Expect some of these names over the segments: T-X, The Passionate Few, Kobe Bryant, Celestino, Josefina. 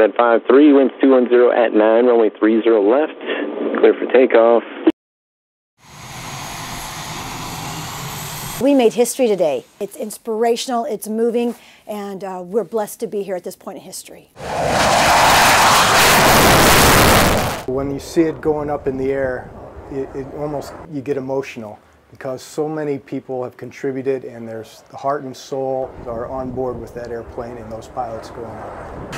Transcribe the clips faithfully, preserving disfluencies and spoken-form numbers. Fred five three, winds two ten at nine, runway three zero left, clear for takeoff. We made history today. It's inspirational, it's moving, and uh, we're blessed to be here at this point in history. When you see it going up in the air, it, it almost, you get emotional because so many people have contributed and there's the heart and soul are on board with that airplane and those pilots going up.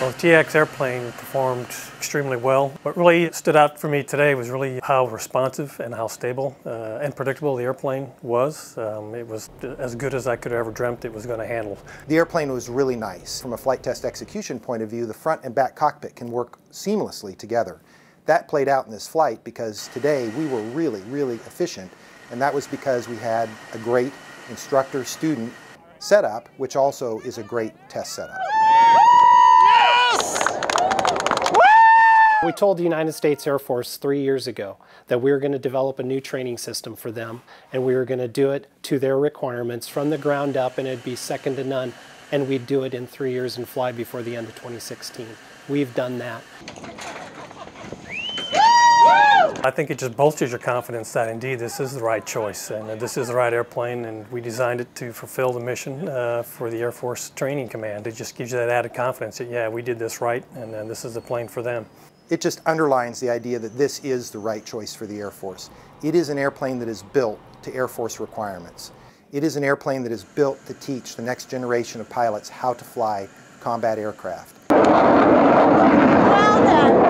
Well, the T X airplane performed extremely well. What really stood out for me today was really how responsive and how stable uh, and predictable the airplane was. Um, it was as good as I could have ever dreamt it was going to handle. The airplane was really nice. From a flight test execution point of view, the front and back cockpit can work seamlessly together. That played out in this flight because today we were really, really efficient, and that was because we had a great instructor-student setup, which also is a great test setup. Yes! We told the United States Air Force three years ago that we were going to develop a new training system for them, and we were going to do it to their requirements from the ground up, and it'd be second to none, and we'd do it in three years and fly before the end of twenty sixteen. We've done that. I think it just bolsters your confidence that indeed this is the right choice and this is the right airplane, and we designed it to fulfill the mission uh, for the Air Force Training Command. It just gives you that added confidence that, yeah, we did this right and uh, this is the plane for them. It just underlines the idea that this is the right choice for the Air Force. It is an airplane that is built to Air Force requirements. It is an airplane that is built to teach the next generation of pilots how to fly combat aircraft. Well done.